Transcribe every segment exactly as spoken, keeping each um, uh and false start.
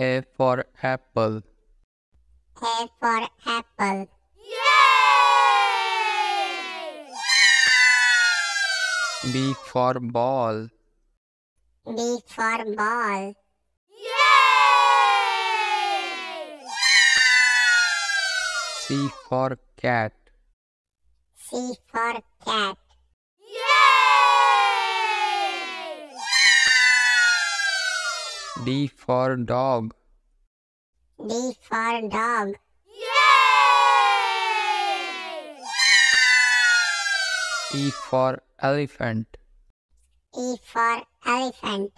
A for apple. A for apple. Yay! Yay! B for ball. B for ball. Yay! Yay! C for cat. C for cat. D for dog. D for dog. Yay! E for elephant. E for elephant.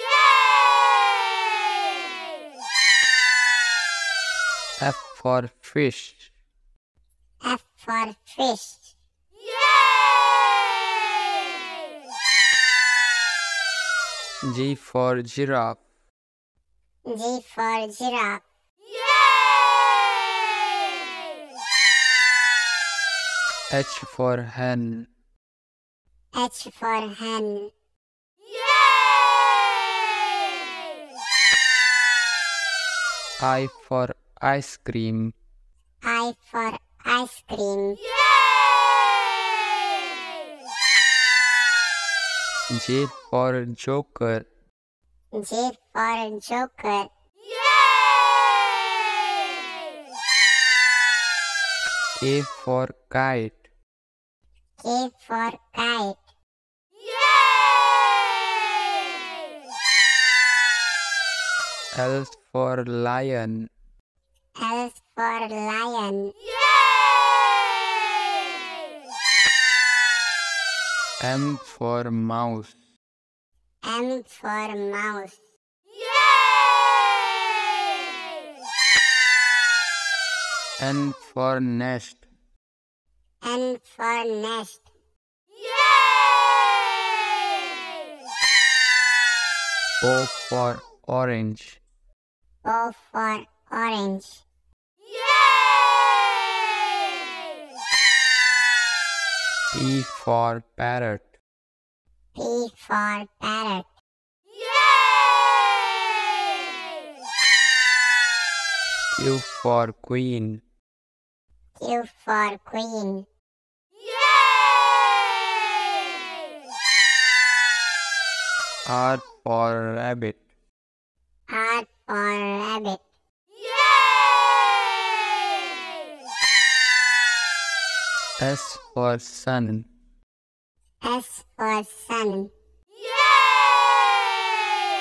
Yay! F for fish. F for fish. Yay! G for giraffe. G for giraffe. Yay! H for hen. H for hen. Yay! I for ice cream. I for ice cream. Yay! J for joker. J for joker. Yay! K for kite. K for kite. Yay! L for lion. L for lion. Yay! M for mouse. M for mouse. Yay! N for nest. N for nest. Yay! O for orange. O for orange. Yay! P for parrot. P for parrot. Yay! Q for queen. Q for queen. Yay! R for rabbit. R for rabbit. Yay! S for sun. S for sun. Yay!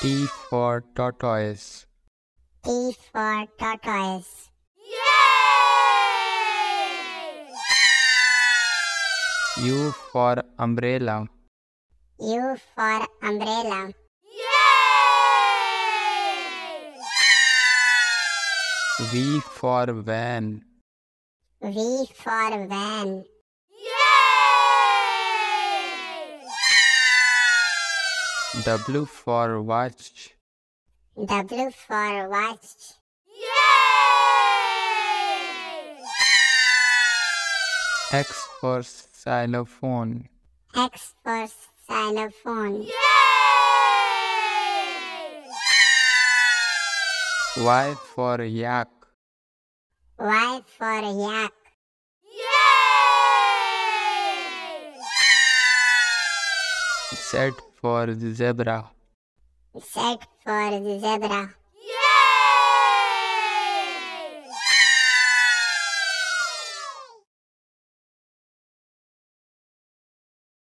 T for tortoise. T for tortoise. Yay! U for umbrella. U for umbrella. Yay! V for van. V for van. Yay! W for watch. W for watch. Yay! X for xylophone. X for xylophone. Yay! Y for yak. Y for yak. Yay! Z for zebra. Z for zebra.